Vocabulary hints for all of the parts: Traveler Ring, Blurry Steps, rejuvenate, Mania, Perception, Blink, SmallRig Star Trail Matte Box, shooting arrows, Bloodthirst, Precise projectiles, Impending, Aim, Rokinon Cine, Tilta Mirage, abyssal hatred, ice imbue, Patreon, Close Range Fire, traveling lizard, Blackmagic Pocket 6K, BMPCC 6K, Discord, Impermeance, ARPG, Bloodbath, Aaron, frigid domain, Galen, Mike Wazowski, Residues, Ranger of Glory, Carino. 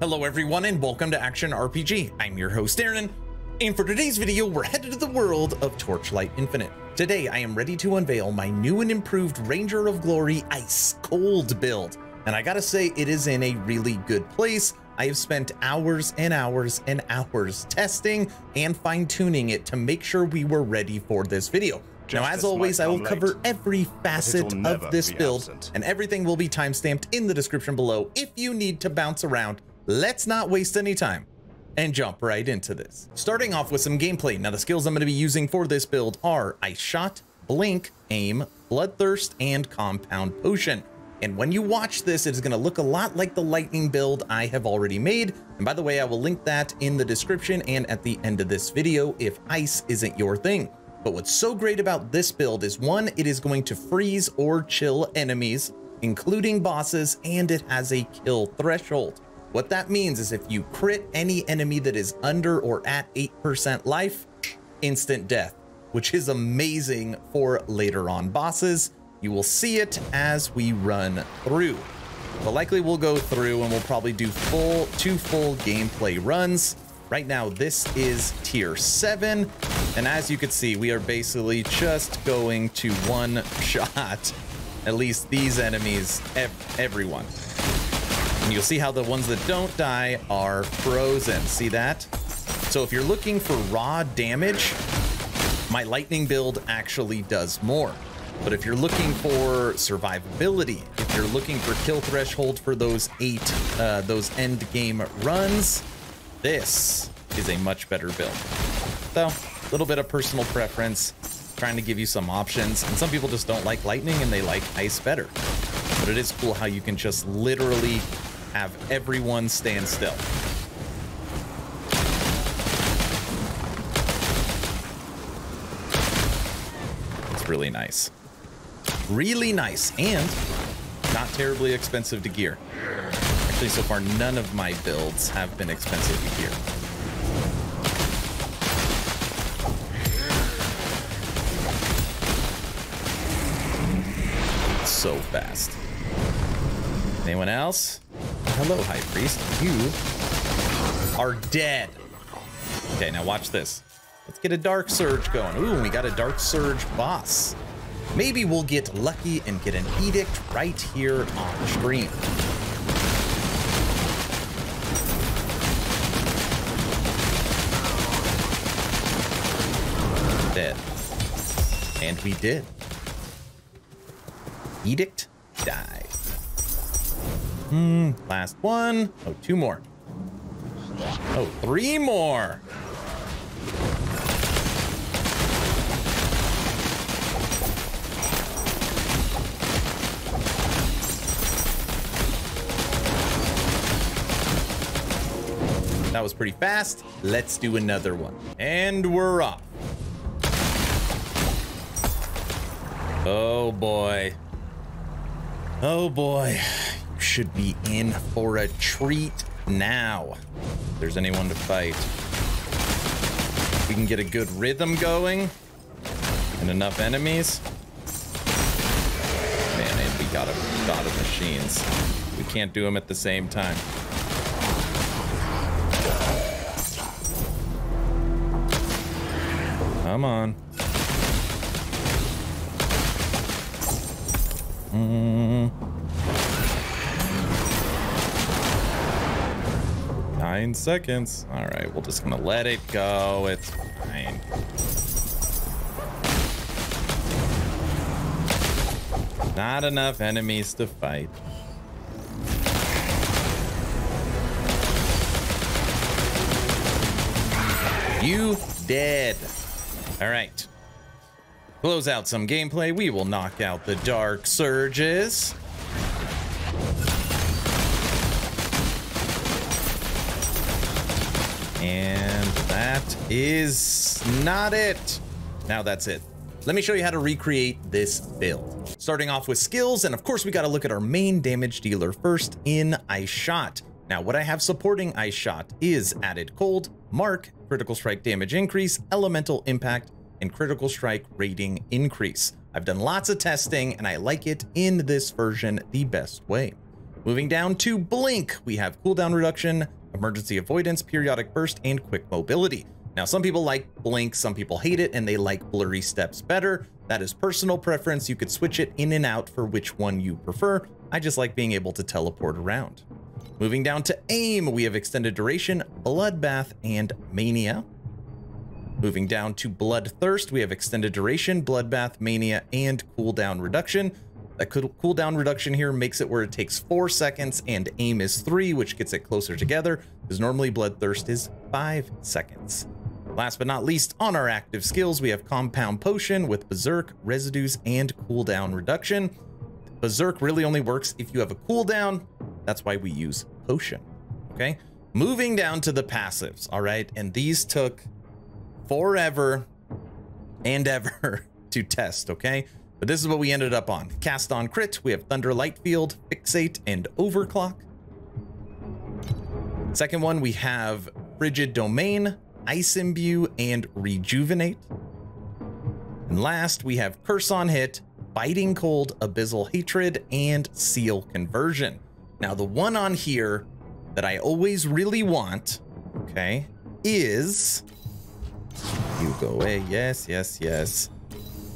Hello everyone and welcome to Action RPG. I'm your host Aaron, and for today's video we're headed to the world of Torchlight Infinite. Today I am ready to unveil my new and improved Ranger of Glory Ice Cold build, and I gotta say it is in a really good place. I have spent hours and hours and hours testing and fine-tuning it to make sure we were ready for this video. Now, as always, I will cover every facet of this build, and everything will be timestamped in the description below if you need to bounce around. Let's not waste any time and jump right into this. Starting off with some gameplay. Now, the skills I'm going to be using for this build are Ice Shot, Blink, Aim, Bloodthirst, and Compound Potion. And when you watch this, it's going to look a lot like the lightning build I have already made. And by the way, I will link that in the description and at the end of this video if ice isn't your thing. But what's so great about this build is, one, it is going to freeze or chill enemies, including bosses, and it has a kill threshold. What that means is if you crit any enemy that is under or at 8% life, instant death, which is amazing for later on bosses. You will see it as we run through. But likely we'll go through and we'll probably do two full gameplay runs. Right now, this is tier 7. And as you can see, we are basically just going to one shot, at least these enemies, everyone. And you'll see how the ones that don't die are frozen. See that? So if you're looking for raw damage, my lightning build actually does more. But if you're looking for survivability, if you're looking for kill threshold for those those end game runs, this is a much better build. So, a little bit of personal preference, trying to give you some options. And some people just don't like lightning and they like ice better. But it is cool how you can just literally have everyone stand still. It's really nice. Really nice and not terribly expensive to gear. Actually, so far, none of my builds have been expensive to gear. So fast. Anyone else? Hello, High Priest. You are dead. Okay, now watch this. Let's get a Dark Surge going. Ooh, we got a Dark Surge boss. Maybe we'll get lucky and get an Edict right here on stream. Dead. And we did. Edict, die. Last one. Oh, two more. Oh, three more. That was pretty fast. Let's do another one. And we're off. Oh, boy. Oh boy, you should be in for a treat now. If there's anyone to fight. If we can get a good rhythm going and enough enemies. Man, and we got a lot of machines. We can't do them at the same time. Come on. Seconds. All right, we're just gonna let it go. It's fine. Not enough enemies to fight. You dead. All right. Close out some gameplay. We will knock out the Dark Surges. And that is not it. Now that's it. Let me show you how to recreate this build. Starting off with skills, and of course we got to look at our main damage dealer first in Ice Shot. Now what I have supporting Ice Shot is added cold, mark, critical strike damage increase, elemental impact, and critical strike rating increase. I've done lots of testing and I like it in this version the best way. Moving down to Blink, we have cooldown reduction, emergency avoidance, periodic burst, and quick mobility. Now, some people like Blink, some people hate it, and they like Blurry Steps better. That is personal preference. You could switch it in and out for which one you prefer. I just like being able to teleport around. Moving down to Aim, we have extended duration, Bloodbath, and Mania. Moving down to Bloodthirst, we have extended duration, Bloodbath, Mania, and cooldown reduction. That cooldown reduction here makes it where it takes 4 seconds and Aim is 3, which gets it closer together, because normally Bloodthirst is 5 seconds. Last but not least, on our active skills, we have Compound Potion with Berserk, Residues, and cooldown reduction. Berserk really only works if you have a cooldown. That's why we use Potion, okay? Moving down to the passives, all right? And these took forever and ever to test, okay? But this is what we ended up on. Cast on crit, we have Thunder Lightfield, Fixate, and Overclock. Second one, we have Frigid Domain, Ice Imbue, and Rejuvenate. And last, we have Curse on Hit, Biting Cold, Abyssal Hatred, and Seal Conversion. Now, the one on here that I always really want, okay, is... You go away. Yes, yes, yes.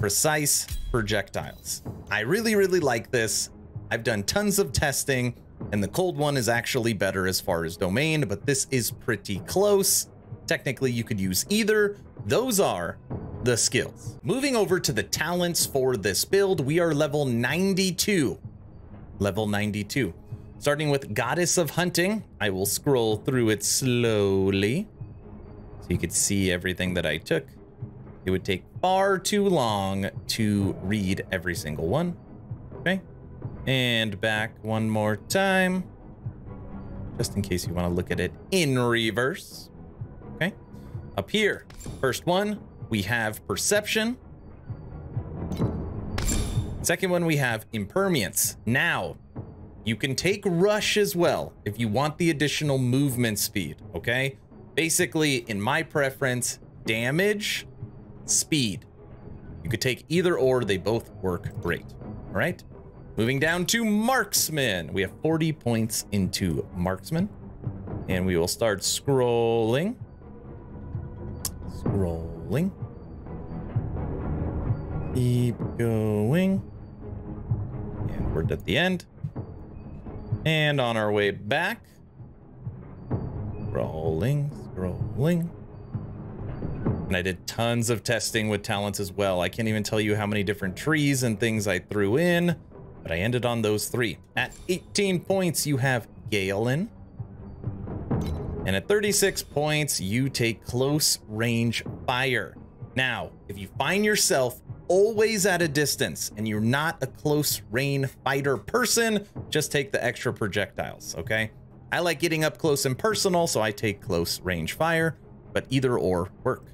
Precise projectiles. I really, really like this. I've done tons of testing, and the cold one is actually better as far as domain, but this is pretty close. Technically, you could use either. Those are the skills. Moving over to the talents for this build, we are level 92. Level 92. Starting with Goddess of Hunting. I will scroll through it slowly, so you could see everything that I took. It would take far too long to read every single one. Okay. And back one more time, just in case you want to look at it in reverse. Okay. Up here, first one, we have Perception. Second one, we have Impermeance. Now, you can take Rush as well if you want the additional movement speed, okay? Basically, in my preference, damage, speed. You could take either or, they both work great, all right? Moving down to Marksman. We have 40 points into Marksman, and we will start scrolling. Scrolling. Keep going. And we're at the end. And on our way back. Scrolling, scrolling. And I did tons of testing with talents as well. I can't even tell you how many different trees and things I threw in, but I ended on those three. At 18 points, you have Galen. And at 36 points, you take Close Range Fire. Now, if you find yourself always at a distance and you're not a close range fighter person, just take the extra projectiles, okay? I like getting up close and personal, so I take Close Range Fire, but either or work.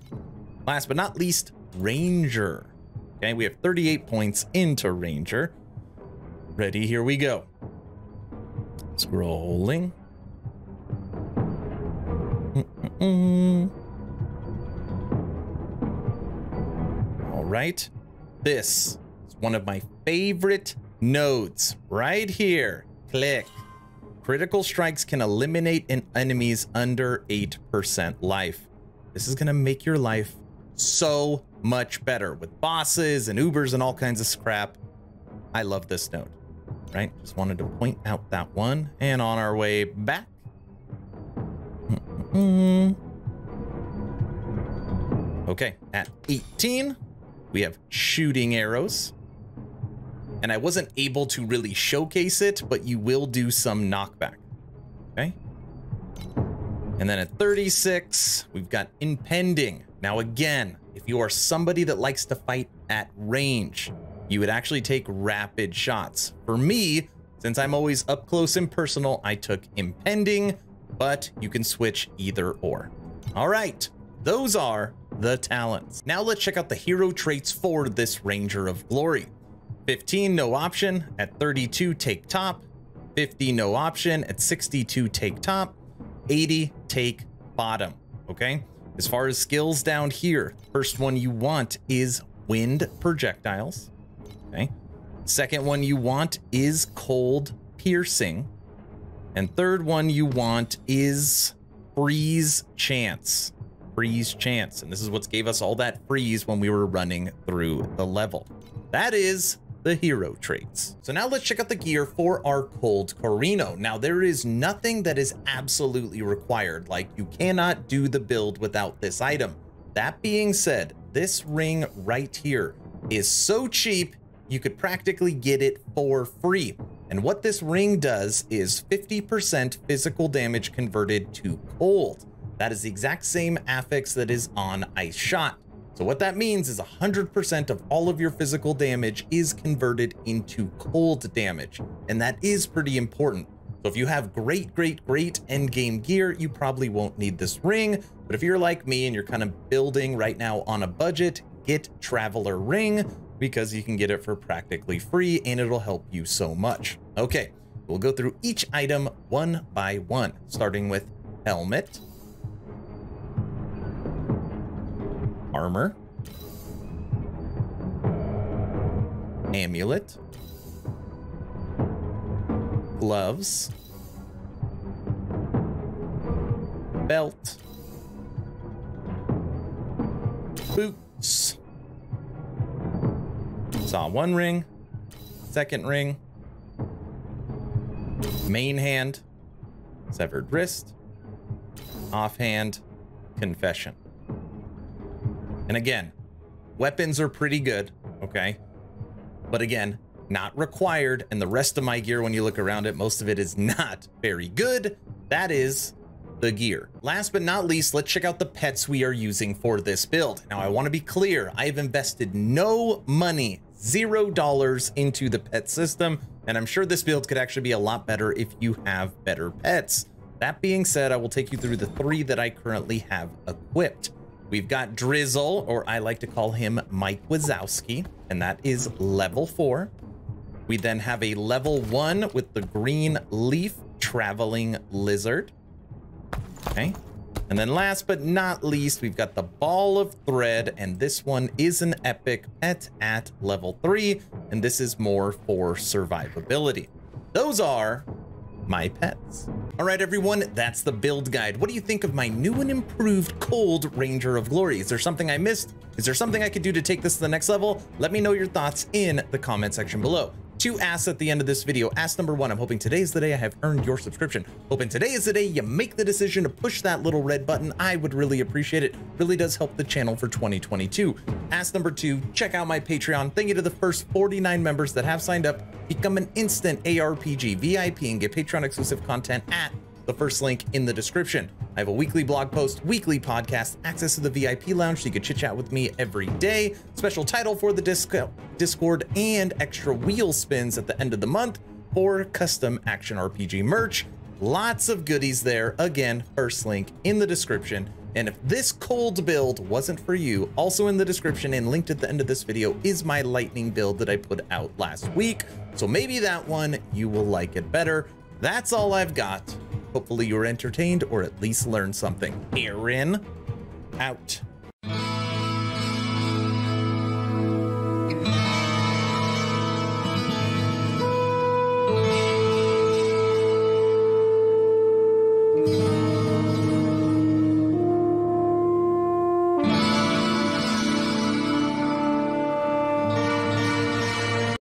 Last but not least, Ranger. Okay, we have 38 points into Ranger. Ready, here we go. Scrolling. All right, this is one of my favorite nodes right here. Click. Critical strikes can eliminate an enemy's under 8% life. This is gonna make your life so much better with bosses and Ubers and all kinds of crap. I love this node, right? Just wanted to point out that one. And on our way back. Okay, at 18, we have shooting arrows. And I wasn't able to really showcase it, but you will do some knockback, okay? And then at 36, we've got Impending. Now again, if you are somebody that likes to fight at range, you would actually take rapid shots. For me, since I'm always up close and personal, I took Impending, but you can switch either or. All right, those are the talents. Now let's check out the hero traits for this Ranger of Glory. 15, no option. At 32, take top. 50, no option. At 62, take top. 80, take bottom, okay? As far as skills down here, first one you want is wind projectiles, okay? Second one you want is cold piercing, And third one you want is freeze chance. Freeze chance. And this is what gave us all that freeze when we were running through the level. That is the hero traits. So now let's check out the gear for our Cold Corino. Now there is nothing that is absolutely required. Like you cannot do the build without this item. That being said, this ring right here is so cheap, you could practically get it for free. And what this ring does is 50% physical damage converted to cold. That is the exact same affix that is on Ice Shot. So what that means is 100% of all of your physical damage is converted into cold damage. And that is pretty important. So if you have great end game gear, you probably won't need this ring. But if you're like me and you're kind of building right now on a budget, get Traveler Ring because you can get it for practically free and it'll help you so much. Okay, we'll go through each item one by one, starting with helmet. Armor, amulet, gloves, belt, boots, saw one ring, second ring, main hand, severed wrist, offhand, confession. And again, weapons are pretty good, okay? But again, not required. And the rest of my gear, when you look around it, most of it is not very good. That is the gear. Last but not least, let's check out the pets we are using for this build. Now, I want to be clear. I have invested no money, $0 into the pet system. And I'm sure this build could actually be a lot better if you have better pets. That being said, I will take you through the three that I currently have equipped. We've got Drizzle, or I like to call him Mike Wazowski, and that is level 4. We then have a level 1 with the green leaf traveling lizard. Okay. And then last but not least, we've got the ball of thread, and this one is an epic pet at level 3. And this is more for survivability. Those are my pets. All right, everyone, that's the build guide. What do you think of my new and improved Cold Ranger of Glory? Is there something I missed? Is there something I could do to take this to the next level? Let me know your thoughts in the comment section below. 2 asks at the end of this video. Ask number 1, I'm hoping today is the day I have earned your subscription. Hoping today is the day you make the decision to push that little red button. I would really appreciate it. Really does help the channel for 2022. Ask number 2, check out my Patreon. Thank you to the first 49 members that have signed up. Become an instant ARPG VIP and get Patreon exclusive content at the first link in the description. I have a weekly blog post, weekly podcast, access to the VIP lounge so you can chit chat with me every day, special title for the Discord, and extra wheel spins at the end of the month for custom Action RPG merch. Lots of goodies there. Again, first link in the description. And if this cold build wasn't for you, also in the description and linked at the end of this video is my lightning build that I put out last week. So maybe that one you will like it better. That's all I've got. Hopefully you were entertained or at least learned something. Aaron, out.